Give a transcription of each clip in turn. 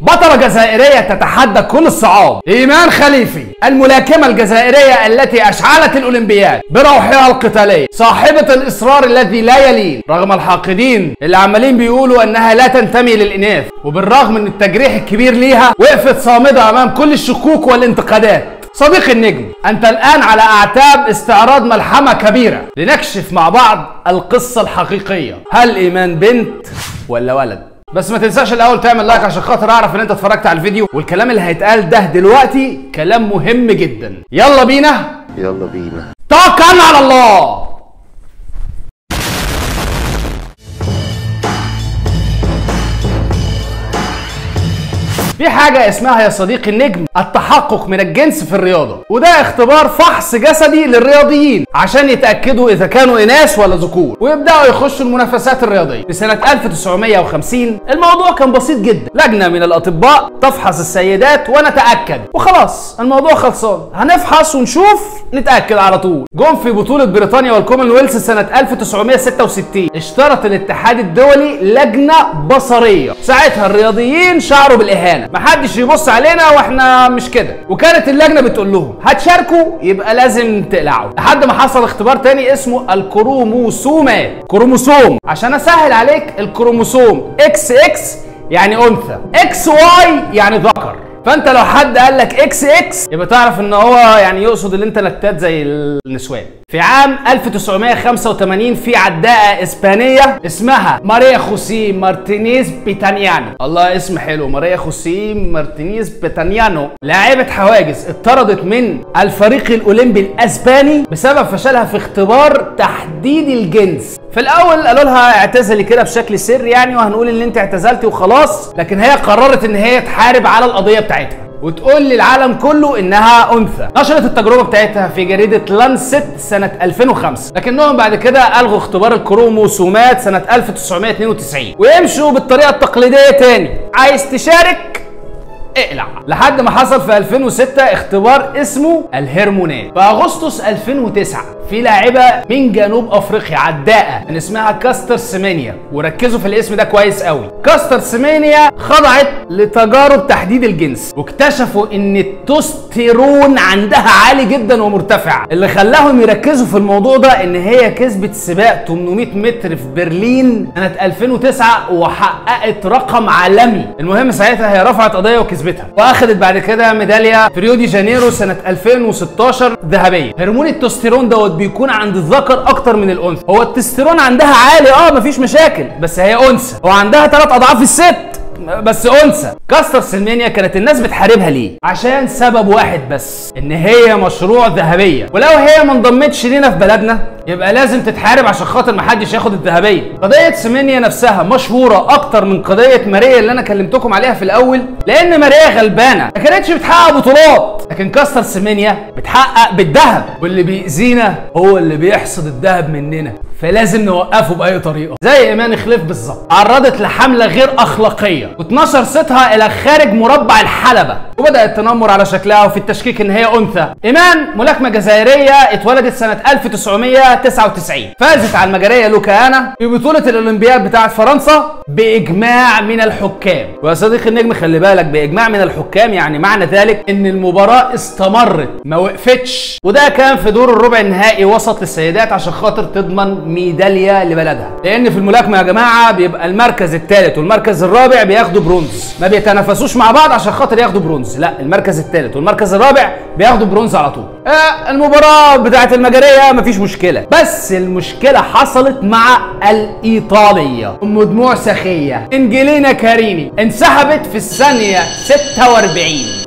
بطلة جزائرية تتحدى كل الصعاب، إيمان خليفي الملاكمة الجزائرية التي أشعلت الأولمبياد بروحها القتالية، صاحبة الإصرار الذي لا يلين رغم الحاقدين اللي عمالين بيقولوا أنها لا تنتمي للإناث، وبالرغم من التجريح الكبير ليها وقفت صامدة أمام كل الشكوك والانتقادات. صديق النجم، أنت الآن على أعتاب استعراض ملحمة كبيرة لنكشف مع بعض القصة الحقيقية. هل إيمان بنت ولا ولد؟ بس ما تنساش الاول تعمل لايك عشان خاطر اعرف ان انت اتفرجت على الفيديو، والكلام اللي هيتقال ده دلوقتي كلام مهم جدا. يلا بينا يلا بينا، توكل على الله. في حاجة اسمها يا صديقي النجم التحقق من الجنس في الرياضة، وده اختبار فحص جسدي للرياضيين عشان يتأكدوا إذا كانوا إناث ولا ذكور، ويبدأوا يخشوا المنافسات الرياضية. في سنة 1950 الموضوع كان بسيط جدا، لجنة من الأطباء تفحص السيدات ونتأكد، وخلاص الموضوع خلصان، هنفحص ونشوف نتأكد على طول. جم في بطولة بريطانيا والكومنولث سنة 1966 اشترط الاتحاد الدولي لجنة بصرية، ساعتها الرياضيين شعروا بالإهانة، محدش يبص علينا واحنا مش كده، وكانت اللجنه بتقول لهم هتشاركوا يبقى لازم تقلعوا، لحد ما حصل اختبار تاني اسمه الكروموسومات. كروموسوم عشان اسهل عليك، الكروموسوم اكس اكس يعني انثى، اكس واي يعني ذكر، فانت لو حد قال لك اكس اكس يبقى تعرف ان هو يعني يقصد ان انت لتات زي النسوان. في عام 1985 في عداءة اسبانية اسمها ماريا خوسي مارتينيز بيتانيانو، الله اسم حلو، ماريا خوسي مارتينيز بيتانيانو، لاعبة حواجز، اتطردت من الفريق الاولمبي الاسباني بسبب فشلها في اختبار تحديد الجنس. في الاول قالوا لها اعتزلي كده بشكل سري يعني، وهنقول ان انت اعتزلتي وخلاص، لكن هي قررت ان هي تحارب على القضية بتاعتها وتقول للعالم كله انها انثى. نشرت التجربه بتاعتها في جريده لانست سنه 2005، لكنهم بعد كده الغوا اختبار الكروموسومات سنه 1992 ويمشوا بالطريقه التقليديه تاني، عايز تشارك اقلع، لحد ما حصل في 2006 اختبار اسمه الهرمونات. في اغسطس 2009 في لاعبه من جنوب افريقيا عداءه كان اسمها كاستر سيمينيا، وركزوا في الاسم ده كويس قوي، كاستر سيمينيا خضعت لتجارب تحديد الجنس، واكتشفوا ان التستيرون عندها عالي جدا ومرتفع، اللي خلاهم يركزوا في الموضوع ده ان هي كسبت سباق 800 متر في برلين سنه 2009 وحققت رقم عالمي. المهم ساعتها هي رفعت قضيه وكسبتها، واخدت بعد كده ميداليه في ريو دي جانيرو سنه 2016 ذهبيه. هرمون التستيرون دوت بيكون عند الذكر اكتر من الانثى، هو التستيرون عندها عالي مفيش مشاكل، بس هي انثى، وعندها 3 اضعاف الست بس انثى. كاستر سيمينيا كانت الناس بتحاربها ليه؟ عشان سبب واحد بس، ان هي مشروع ذهبيه، ولو هي ما انضمتش لينا في بلدنا يبقى لازم تتحارب عشان خاطر محدش ياخد الذهبيه. قضيه سيمينيا نفسها مشهوره اكتر من قضيه ماريا اللي انا كلمتكم عليها في الاول، لان ماريا غلبانه ما كانتش بتحقق بطولات، لكن كاستر سيمينيا بتحقق بالذهب، واللي بيأذينا هو اللي بيحصد الذهب مننا، فلازم نوقفه باي طريقه. زي ايمان خليف بالظبط، عرضت لحمله غير اخلاقيه واتنشر صيتها الى خارج مربع الحلبه، وبدات تنمر على شكلها وفي التشكيك ان هي انثى. ايمان ملاكمه جزائريه اتولدت سنه 1999، فازت على المجريه لوكانا في بطوله الاولمبياد بتاعه فرنسا باجماع من الحكام. ويا صديقي النجم خلي بالك، باجماع من الحكام يعني معنى ذلك ان المباراه استمرت ما وقفتش، وده كان في دور الربع النهائي وسط للسيدات عشان خاطر تضمن ميداليه لبلدها، لان في الملاكمه يا جماعه بيبقى المركز الثالث والمركز الرابع بياخدوا برونز، ما بيتنافسوش مع بعض عشان خاطر ياخدوا برونز، لا المركز الثالث والمركز الرابع بياخدوا برونز على طول. المباراه بتاعه المجريه مفيش مشكله، بس المشكله حصلت مع الايطاليه ام دموع سخيه انجلينا كاريني، انسحبت في الثانيه 46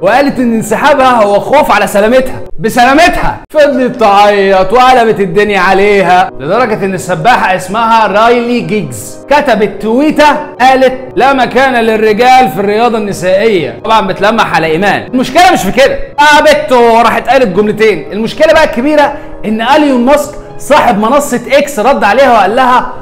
وقالت ان انسحابها هو خوف على سلامتها، بسلامتها فضلت تعيط وقلبت الدنيا عليها، لدرجه ان السباحه اسمها رايلي جيجز كتبت تويته قالت لا مكان للرجال في الرياضه النسائيه، طبعا بتلمح على ايمان. المشكله مش في كده، قابت وراحت قالت جملتين، المشكله بقى الكبيره ان اليون ماسك صاحب منصه اكس رد عليها وقال لها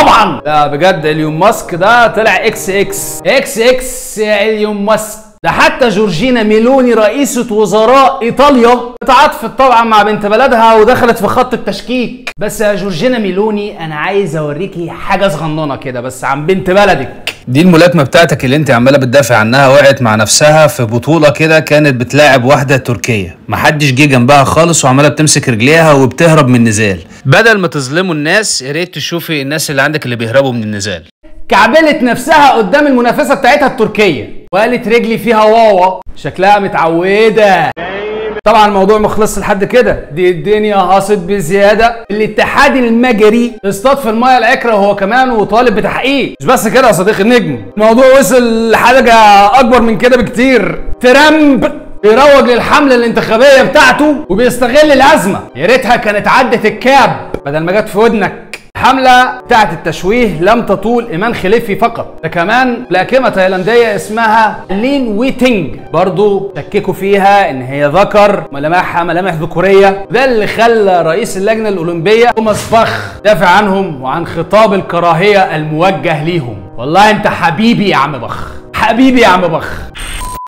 طبعا. لا بجد اليون ماسك ده طلع اكس اكس اكس اكس اليون ماسك. ده حتى جورجينا ميلوني رئيسة وزراء إيطاليا اتعاطفت طبعا مع بنت بلدها ودخلت في خط التشكيك. بس يا جورجينا ميلوني أنا عايز أوريكي حاجة صغننة كده بس عن بنت بلدك. دي الملاكمه بتاعتك اللي انت عماله بتدافع عنها وقعت مع نفسها في بطوله كده كانت بتلاعب واحده تركيه، محدش جه جنبها خالص وعماله بتمسك رجليها وبتهرب من النزال. بدل ما تظلموا الناس يا ريت تشوفي الناس اللي عندك اللي بيهربوا من النزال. كعبلت نفسها قدام المنافسه بتاعتها التركيه وقالت رجلي فيها واوا، شكلها متعوده. طبعا الموضوع ما خلصش لحد كده، دي الدنيا هاصت بزياده. الاتحاد المجري اصطاد المايه العكره وهو كمان وطالب بتحقيق. مش بس كده يا صديقي النجم، الموضوع وصل لحاجه اكبر من كده بكتير. ترامب بيروج للحمله الانتخابيه بتاعته وبيستغل الازمه. يا ريتها كانت عدت الكاب بدل ما جت في ودنك. الحملة بتاعت التشويه لم تطول إيمان خليفي فقط، ده كمان لاكمة تايلاندية اسمها لين ويتينج برضو شككوا فيها إن هي ذكر، ملامحها ملامح ذكورية، ده اللي خلى رئيس اللجنة الأولمبية توماس باخ دافع عنهم وعن خطاب الكراهية الموجه ليهم. والله أنت حبيبي يا عم باخ، حبيبي يا عم باخ.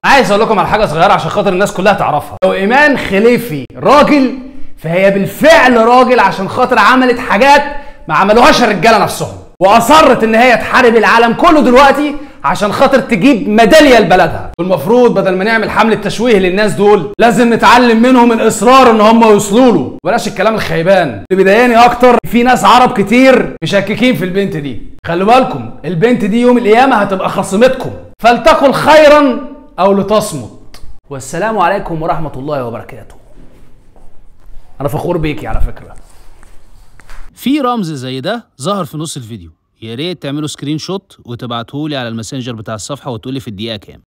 عايز أقول لكم على حاجة صغيرة عشان خاطر الناس كلها تعرفها، لو إيمان خليفي راجل فهي بالفعل راجل عشان خاطر عملت حاجات ما عملوهاش الرجاله نفسهم، واصرت ان هي تحارب العالم كله دلوقتي عشان خاطر تجيب ميداليه لبلدها. والمفروض بدل ما نعمل حمله تشويه للناس دول لازم نتعلم منهم الاصرار ان هم يوصلوا له، بلاش الكلام الخيبان. اللي بيضايقني اكتر في ناس عرب كتير مشككين في البنت دي، خلوا بالكم البنت دي يوم القيامه هتبقى خصمتكم، فلتقل خيرا او لتصمت. والسلام عليكم ورحمه الله وبركاته. انا فخور بيكي على فكره. في رمز زي ده ظهر في نص الفيديو، يا ريت تعملوا سكرين شوت وتبعتهولي على الماسنجر بتاع الصفحه وتقولي في الدقيقه كام.